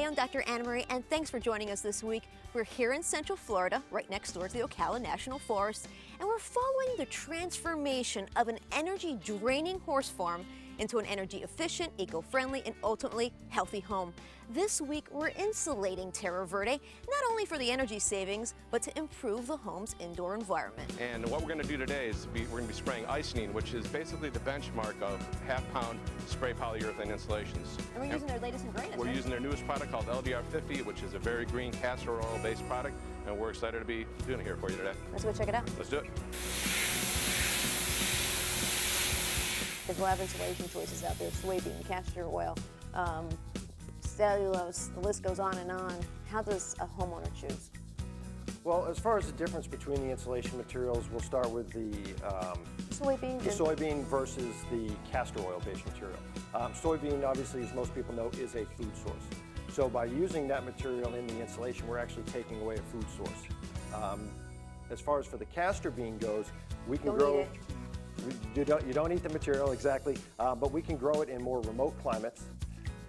Hi, I'm Dr. Anna-Marie, and thanks for joining us this week. We're here in Central Florida, right next door to the Ocala National Forest, and we're following the transformation of an energy-draining horse farm into an energy-efficient, eco-friendly, and ultimately healthy home. This week, we're insulating Terra Verde, not only for the energy savings, but to improve the home's indoor environment. And what we're gonna do today is we're gonna be spraying Icynene, which is basically the benchmark of half-pound spray polyurethane insulations. And we're using their latest and greatest. We're using their newest product called LDR50, which is a very green castor oil-based product, and we're excited to be doing it here for you today. Let's go check it out. Let's do it. There's a lot of insulation choices out there: soybean, castor oil, cellulose, the list goes on and on. How does a homeowner choose? Well, as far as the difference between the insulation materials, we'll start with the soybean versus the castor oil-based material. Soybean, obviously, as most people know, is a food source. So by using that material in the insulation, we're actually taking away a food source. As far as for the castor bean goes, we can grow. You don't eat the material, exactly, but we can grow it in more remote climates.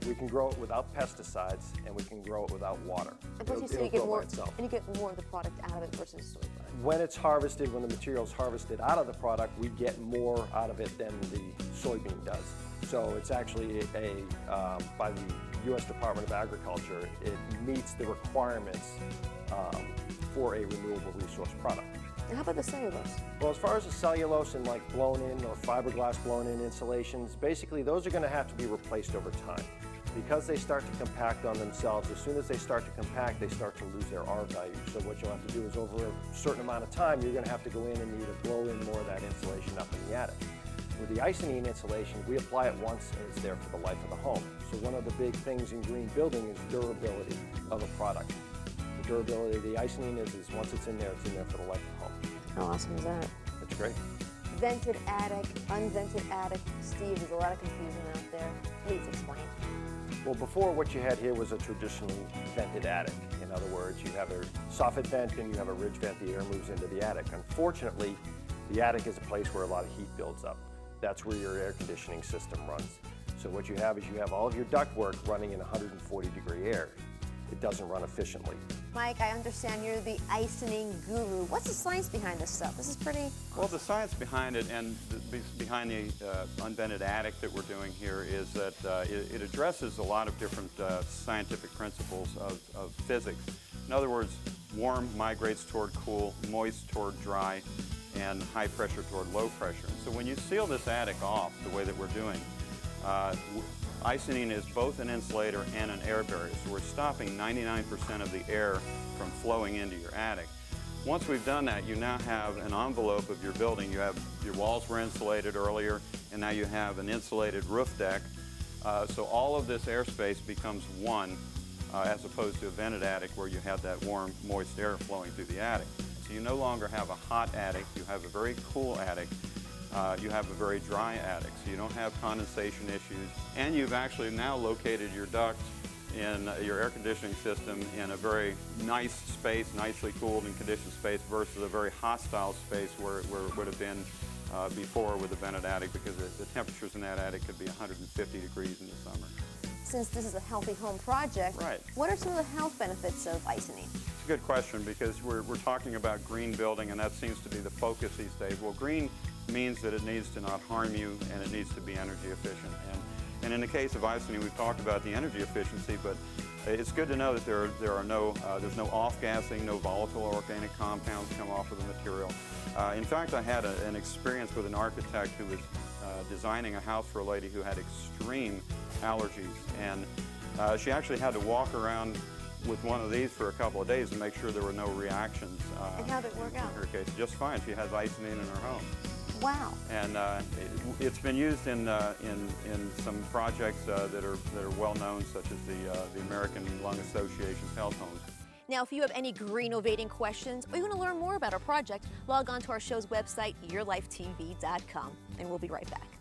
We can grow it without pesticides, and we can grow it without water. And plus, you get more of the product out of it versus soybean. When it's harvested, when the material's harvested out of the product, we get more out of it than the soybean does. So it's actually by the U.S. Department of Agriculture, it meets the requirements for a renewable resource product. And how about the cellulose? Well, as far as the cellulose and like blown-in or fiberglass blown-in insulations, basically those are going to have to be replaced over time. Because they start to compact on themselves, as soon as they start to compact, they start to lose their R value. So what you'll have to do is over a certain amount of time, you're going to have to go in and either blow in more of that insulation up in the attic. With the Icynene insulation, we apply it once and it's there for the life of the home. So one of the big things in green building is durability of a product. Durability of the Icynene is once it's in there for the life of home. How awesome is that? That's great. Vented attic, unvented attic. Steve, there's a lot of confusion out there. Please explain. Well, before, what you had here was a traditional vented attic. In other words, you have a soffit vent and you have a ridge vent. The air moves into the attic. Unfortunately, the attic is a place where a lot of heat builds up. That's where your air conditioning system runs. So what you have is you have all of your ductwork running in 140-degree air. It doesn't run efficiently. Mike, I understand you're the Icynene guru. What's the science behind this stuff? This is pretty... Well, the science behind it and behind the unvented attic that we're doing here is that it addresses a lot of different scientific principles of physics. In other words, warm migrates toward cool, moist toward dry, and high pressure toward low pressure. And so when you seal this attic off the way that we're doing, Icynene is both an insulator and an air barrier, so we're stopping 99% of the air from flowing into your attic. Once we've done that, you now have an envelope of your building. You have your walls were insulated earlier, and now you have an insulated roof deck. So all of this airspace becomes one, as opposed to a vented attic where you have that warm, moist air flowing through the attic. So you no longer have a hot attic, you have a very cool attic. You have a very dry attic, so you don't have condensation issues, and you've actually now located your ducts in your air conditioning system in a very nice space, nicely cooled and conditioned space, versus a very hostile space where it would have been before with a vented attic, because the temperatures in that attic could be 150 degrees in the summer. Since this is a healthy home project, right, what are some of the health benefits of Icynene? It's a good question, because we're talking about green building, and that seems to be the focus these days. Well, green means that it needs to not harm you, and it needs to be energy efficient. And in the case of Icynene, we've talked about the energy efficiency, but it's good to know that there's no off-gassing, no volatile organic compounds come off of the material. In fact, I had an experience with an architect who was designing a house for a lady who had extreme allergies, and she actually had to walk around with one of these for a couple of days to make sure there were no reactions. And how did it work out? In her case, just fine. She has Icynene in her home. Wow. And it's been used in some projects that are well known, such as the American Lung Association's Health Homes. Now, if you have any green-ovating questions or you want to learn more about our project, log on to our show's website, yourlifetv.com, and we'll be right back.